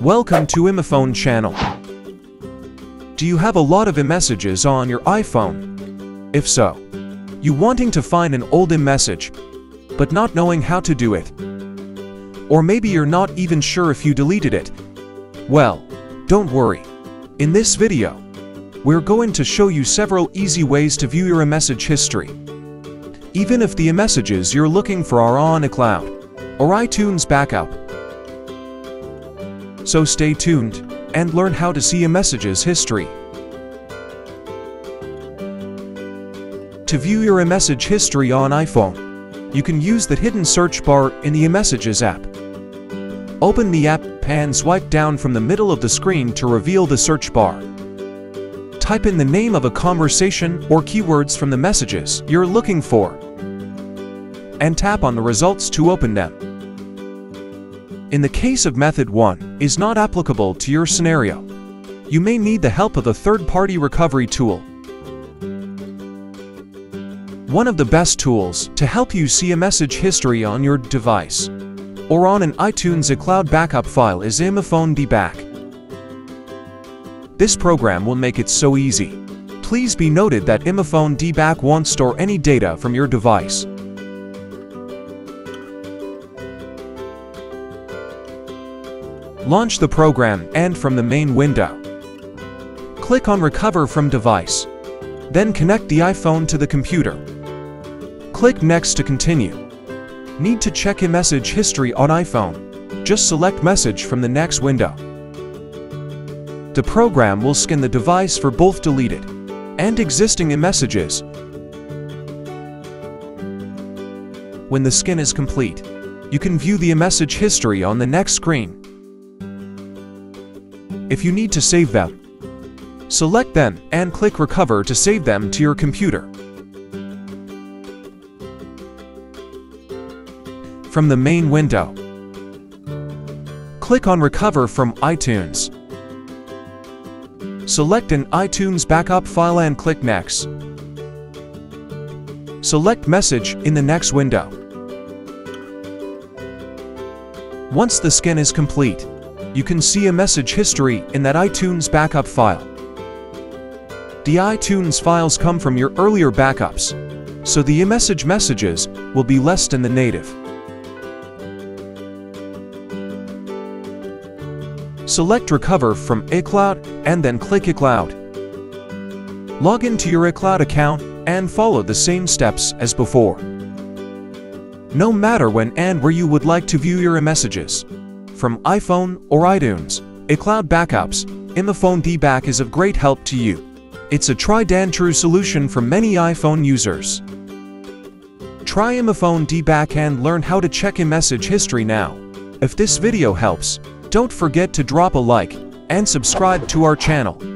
Welcome to iMyFone channel. Do you have a lot of iMessages on your iPhone? If so, you wanting to find an old iMessage, but not knowing how to do it. Or maybe you're not even sure if you deleted it. Well, don't worry. In this video, we're going to show you several easy ways to view your iMessage history, even if the iMessages you're looking for are on iCloud or iTunes backup. So stay tuned and learn how to see iMessages history. To view your iMessage history on iPhone, you can use the hidden search bar in the iMessages app. Open the app and swipe down from the middle of the screen to reveal the search bar. Type in the name of a conversation or keywords from the messages you're looking for, and tap on the results to open them. In the case of method 1 is not applicable to your scenario, you may need the help of a third-party recovery tool. One of the best tools to help you see iMessage history on your device or on an iTunes iCloud backup file is iMyFone D-Back. This program will make it so easy. Please be noted that iMyFone D-Back won't store any data from your device. Launch the program and from the main window, click on Recover from Device. Then connect the iPhone to the computer. Click Next to continue. Need to check iMessage history on iPhone? Just select Message from the next window. The program will scan the device for both deleted and existing iMessages. When the scan is complete, you can view the iMessage history on the next screen. If you need to save them, select them and click Recover to save them to your computer. From the main window, click on Recover from iTunes. Select an iTunes backup file and click Next. Select Message in the next window. Once the scan is complete, you can see iMessage history in that iTunes backup file. The iTunes files come from your earlier backups, so the iMessage messages will be less than the native. Select Recover from iCloud and then click iCloud. Log into your iCloud account and follow the same steps as before. No matter when and where you would like to view your iMessages, from iPhone or iTunes, iCloud backups, iMyFone D-Back is of great help to you. It's a tried and true solution for many iPhone users. Try iMyFone D-Back and learn how to check iMessage history now. If this video helps, don't forget to drop a like and subscribe to our channel.